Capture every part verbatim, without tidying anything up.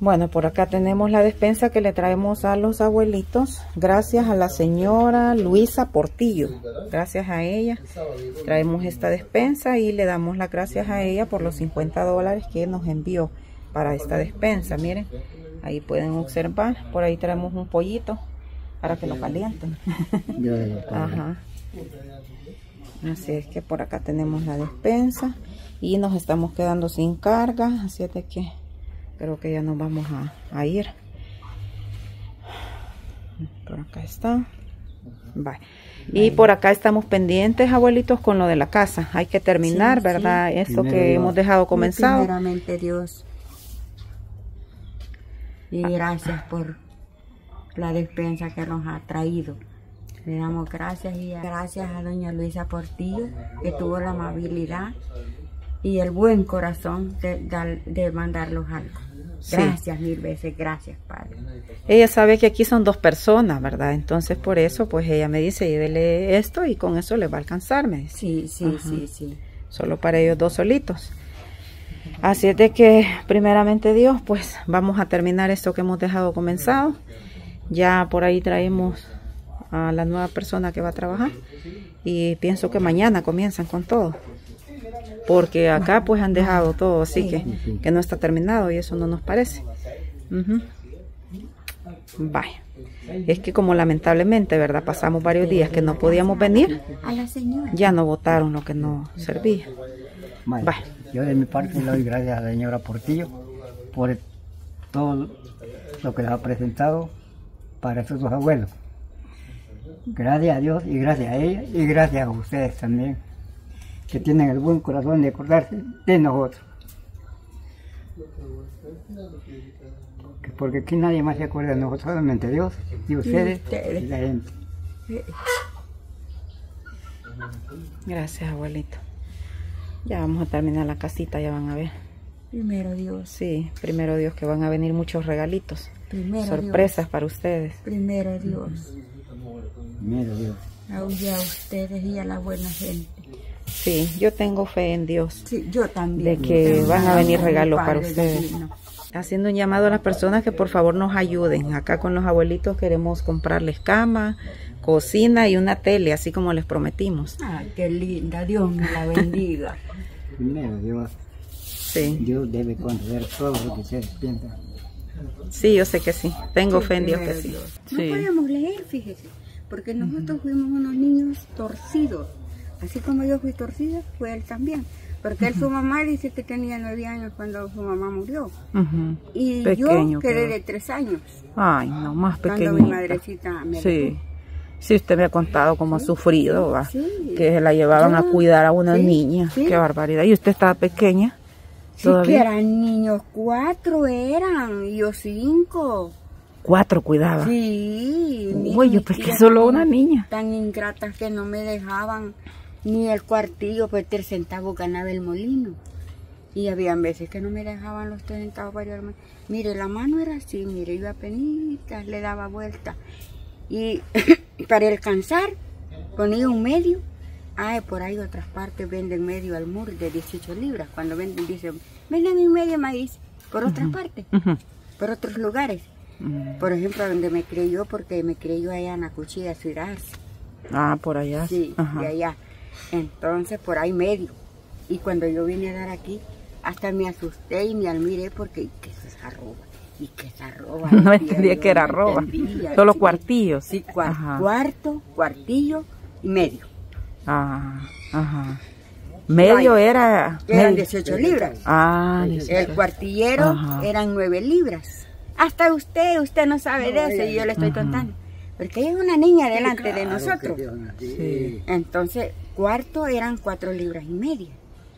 Bueno, por acá tenemos la despensa que le traemos a los abuelitos. Gracias a la señora Luisa Portillo. Gracias a ella traemos esta despensa y le damos las gracias a ella por los cincuenta dólares que nos envió para esta despensa. Miren, ahí pueden observar. Por ahí traemos un pollito para que lo calienten. Ajá. Así es que por acá tenemos la despensa y nos estamos quedando sin carga. Así es de que creo que ya nos vamos a, a ir. Por acá está. Vale. Y por acá estamos pendientes, abuelitos, con lo de la casa. Hay que terminar, sí, ¿verdad? Sí. Esto Primero que Dios. hemos dejado comenzado. Primeramente Dios. Y gracias por la despensa que nos ha traído. Le damos gracias y gracias a doña Luisa Portillo, que tuvo la amabilidad y el buen corazón de, de, de mandarlos algo. Gracias, sí. Mil veces, gracias, Padre. Ella sabe que aquí son dos personas, ¿verdad? Entonces, por eso, pues ella me dice, llévele esto y con eso le va a alcanzar, me dice. Sí, sí, Ajá. sí, sí. Solo para ellos dos solitos. Así es de que, primeramente Dios, pues vamos a terminar esto que hemos dejado comenzado. Ya por ahí traemos a la nueva persona que va a trabajar. Y pienso que mañana comienzan con todo. Porque acá pues han dejado todo, así que, que no está terminado y eso no nos parece. Uh-huh. Vaya, es que como lamentablemente, ¿verdad? Pasamos varios días que no podíamos venir, ya no votaron lo que no servía. Bueno, Vaya. Yo de mi parte le doy gracias a la señora Portillo por todo lo que nos ha presentado para sus dos abuelos. Gracias a Dios y gracias a ella y gracias a ustedes también, que tienen el buen corazón de acordarse de nosotros. Porque aquí nadie más se acuerda de nosotros, solamente Dios y ustedes y la gente. Gracias, abuelito. Ya vamos a terminar la casita, ya van a ver. Primero Dios. Sí, primero Dios, que van a venir muchos regalitos. Primero sorpresas Dios. para ustedes. Primero Dios. Primero Dios. Aulle a ustedes y a la buena gente. Sí, yo tengo fe en Dios. Sí, yo también. De que van a venir regalos para ustedes. Haciendo un llamado a las personas que por favor nos ayuden. Acá con los abuelitos queremos comprarles cama, cocina y una tele, así como les prometimos. Ay, qué linda. Dios me la bendiga. Primero Dios. Sí. Dios debe conceder todo lo que ustedes piensan. Sí, yo sé que sí. Tengo fe en Dios que sí. No podemos leer, fíjese, porque nosotros fuimos unos niños torcidos. Así como yo fui torcida, fue él también. Porque él, su mamá dice que tenía nueve años cuando su mamá murió. Uh-huh. Y Pequeño, yo quedé de tres años. Ay, no, más pequeñita. Cuando mi madrecita me Sí, sí usted me ha contado cómo sí. ha sufrido, ¿va? Sí. Que la llevaban ah, a cuidar a una sí, niña. Sí. Qué barbaridad. ¿Y usted estaba pequeña? Sí, que eran niños, cuatro eran, y yo cinco. Cuatro cuidaba. Sí. Güey, pues que solo una niña. Tan ingratas que no me dejaban ni el cuartillo, pues tres centavos ganaba el molino. Y había veces que no me dejaban los tres centavos para el molino. Mire, la mano era así, mire, iba a penitas, le daba vuelta. Y para alcanzar, ponía un medio. Ah, por ahí otras partes venden medio al muro de dieciocho libras. Cuando venden, dicen, venden un medio maíz. Por otras uh-huh. partes, uh-huh. por otros lugares. Uh-huh. Por ejemplo, donde me crié yo, porque me crié yo allá en la cuchilla, Suiraz. Ah, por allá. Sí, uh-huh. de allá. Entonces por ahí medio, y cuando yo vine a dar aquí, hasta me asusté y me almiré porque que es esa roba, y que esa roba. No entendía que era roba, entendía, solo sí, cuartillos. Sí, cuart ajá. cuarto, cuartillo y medio. Ajá, ajá. Medio Ay, era... Eran medio. dieciocho libras. Ah, dieciocho. El cuartillero ajá. eran nueve libras. Hasta usted, usted no sabe no, de eso, y yo le estoy ajá. contando. Porque ella es una niña delante claro, de nosotros. Sí. Entonces, cuarto eran cuatro libras y media.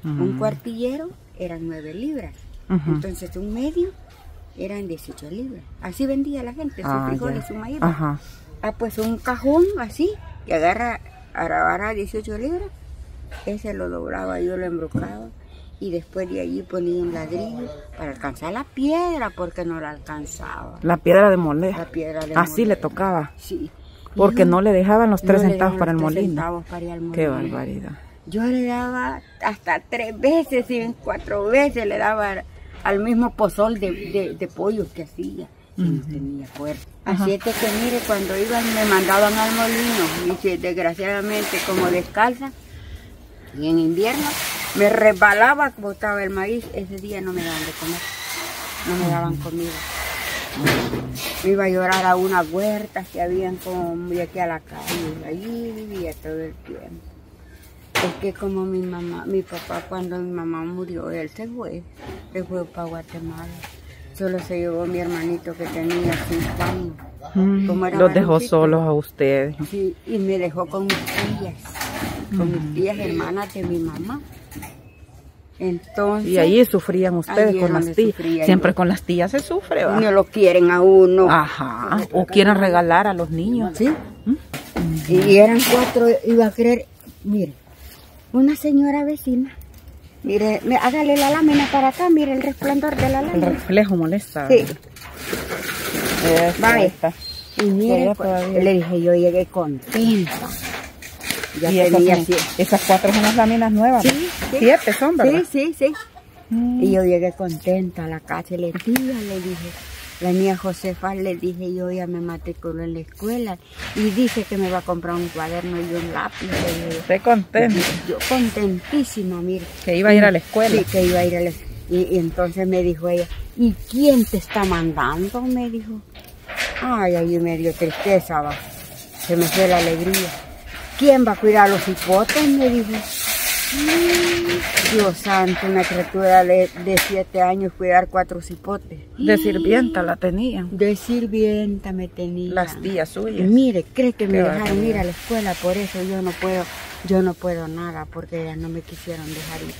Uh -huh. Un cuartillero eran nueve libras. Uh -huh. Entonces, un medio eran dieciocho libras. Así vendía la gente, sus ah, frijoles, yeah. su maíz. Ajá. Ah, pues un cajón así, que agarra, agarra dieciocho libras. Ese lo doblaba, yo lo embrocaba. Y después de allí ponía un ladrillo para alcanzar la piedra, porque no la alcanzaba. La piedra de moler. La piedra de Así moler. le tocaba. Sí. Porque yo, no le dejaban los tres no centavos para el molino. Qué barbaridad. Yo le daba hasta tres veces, y cuatro veces le daba al mismo pozol de, de, de pollo que hacía. Uh -huh. No tenía fuerza. Así uh -huh. es que, que mire, cuando iban me mandaban al molino, y desgraciadamente como descalza, y en invierno me resbalaba, botaba el maíz, ese día no me daban de comer, no me daban comida. Me iba a llorar a unas huertas que habían como de aquí a la calle, allí vivía todo el tiempo. Es que como mi mamá, mi papá, cuando mi mamá murió, él se fue, se fue para Guatemala. Solo se llevó mi hermanito que tenía cinco años. Mm, como era los dejó marucita, solos a ustedes. Sí, y me dejó con mis tías, mm. con mis tías hermanas de mi mamá. Entonces, y ahí sufrían ustedes con las tías. Siempre yo. Con las tías se sufre, ¿va? No lo quieren a uno. Ajá. O quieren regalar a los niños. Sí. ¿Mm? Y eran cuatro, iba a creer, mire, una señora vecina. Mire, me, hágale la lámina para acá, mire el resplandor de la lámina. El reflejo molesta. Sí. Vale. Y mire, pues, le dije, yo llegué contenta. Ya y tenía esas, esas cuatro son las láminas nuevas. Sí, sí. Siete son, ¿verdad? Sí, sí, sí. Mm. Y yo llegué contenta a la casa y le dije, le dije, la mía Josefa, le dije, yo ya me matriculé en la escuela y dice que me va a comprar un cuaderno y un lápiz. Estoy contenta. Yo contentísima, mire. Que iba a ir a la escuela. Sí, que iba a ir a la escuela. Y, y entonces me dijo ella, ¿y quién te está mandando? Me dijo. Ay, ahí me dio tristeza, va. Se me fue la alegría. ¿Quién va a cuidar a los hipotes? Me dijo. Dios santo, una criatura de, de siete años cuidar cuatro cipotes. De sirvienta la tenían. De sirvienta me tenían. Las tías suyas. Mire, cree que me dejaron ir a la escuela, por eso yo no puedo, yo no puedo nada, porque ellas no me quisieron dejar ir.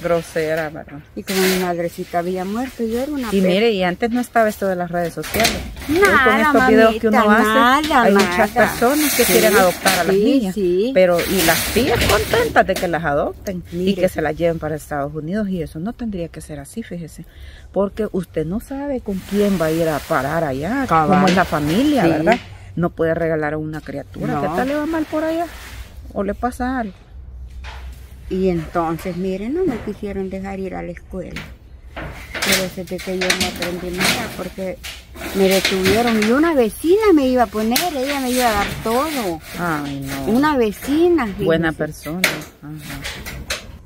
Grosera, ¿verdad? Y como mi madrecita había muerto, yo era una... Y pena. Mire, y antes no estaba esto de las redes sociales. Nada, con estos mamita, videos que uno nada, hace, hay nada. Muchas personas que sí, quieren adoptar a las sí, niñas. Sí. Pero, y las tías contentas de que las adopten. Mire. Y que se las lleven para Estados Unidos. Y eso no tendría que ser así, fíjese. Porque usted no sabe con quién va a ir a parar allá. Cabal. Como es la familia, sí. ¿Verdad? No puede regalar a una criatura. No. ¿Qué tal le va mal por allá? ¿O le pasa algo? Y entonces, miren, no me quisieron dejar ir a la escuela. Pero desde que yo no aprendí nada, porque me detuvieron. Y una vecina me iba a poner, ella me iba a dar todo. Ay, no. Una vecina. Buena persona. Ajá.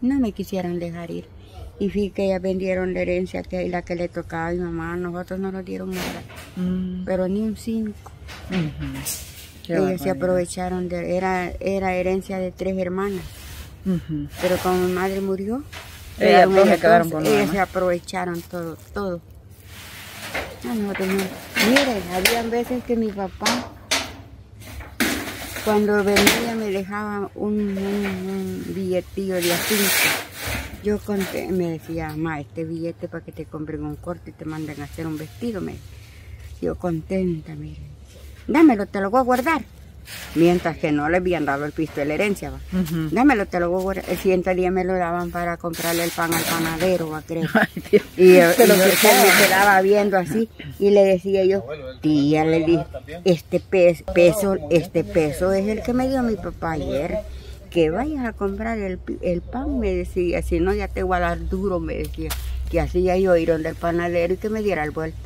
No me quisieron dejar ir. Y fui que ellas vendieron la herencia, que la que le tocaba a mi mamá. Nosotros no nos dieron nada. Mm. Pero ni un cinco. Uh-huh. Ellas se aprovecharon de... Era, era herencia de tres hermanas. Uh-huh. Pero cuando mi madre murió, ellas, ellas, se, quedaron con ellas se aprovecharon todo, todo. No, no, no. Miren, habían veces que mi papá, cuando venía, me dejaba un, un, un billetillo de asunto. Yo conté, me decía, mamá, este billete para que te compren un corte y te manden a hacer un vestido. Me, yo contenta, miren, dámelo, te lo voy a guardar. Mientras que no le habían dado el pisto de la herencia, va. Uh-huh. Dámelo, te lo voy a... El siguiente día me lo daban para comprarle el pan al panadero, va, creo. Ay, Dios. Y, yo, y lo yo, que me quedaba viendo así y le decía yo, tía, le dije, este peso, peso, este peso es el que me dio mi papá ayer. Que vayas a comprar el, el pan, me decía, si no ya te voy a dar duro, me decía. Que hacía yo ir donde el panadero y que me diera el vuelto.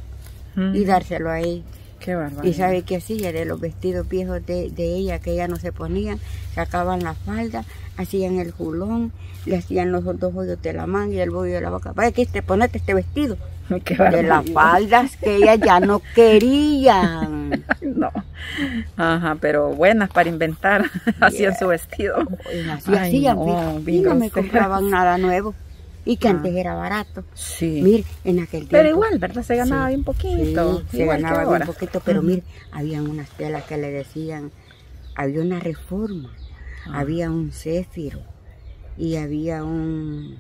Uh-huh. Y dárselo ahí. Qué y sabe que hacía de los vestidos viejos de, de ella, que ella no se ponían, sacaban la falda, hacían el julón, le hacían los dos hoyos de la manga y el bollo de la boca. Vaya, que te ponete este vestido. Qué de barbaridad. Las faldas que ella ya no querían. No. Ajá, pero buenas para inventar. Yeah. Hacían su vestido. Y así ay, hacían, no, y no me compraban nada nuevo. Y que ah. antes era barato. Sí. Mire, en aquel tiempo. Pero igual, ¿verdad? Se ganaba sí. bien poquito. Sí, se igual ganaba bien ahora. Poquito, pero mm. mire, habían unas telas que le decían, había una reforma, ah. había un céfiro y había un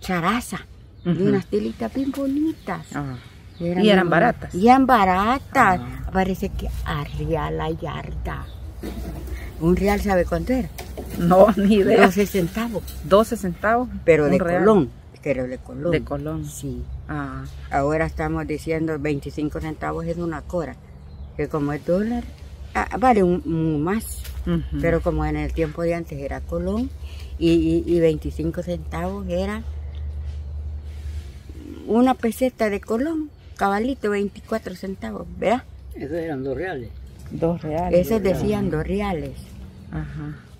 charaza, uh -huh. y unas telitas bien bonitas. Ah. Eran y eran baratas. Y eran baratas. Ah. Parece que a real la yarda. Un real, ¿sabe cuánto era? No, ni idea. doce centavos. doce centavos. Pero de real. Colón. Pero de Colón. De Colón. Sí. Ah. Ahora estamos diciendo veinticinco centavos es una cora. Que como es dólar, ah, vale un, un más. Uh-huh. Pero como en el tiempo de antes era Colón y, y, y veinticinco centavos era una peseta de Colón, cabalito, veinticuatro centavos, ¿verdad? Esos eran dos reales. Dos reales. Esos decían dos reales. Ajá.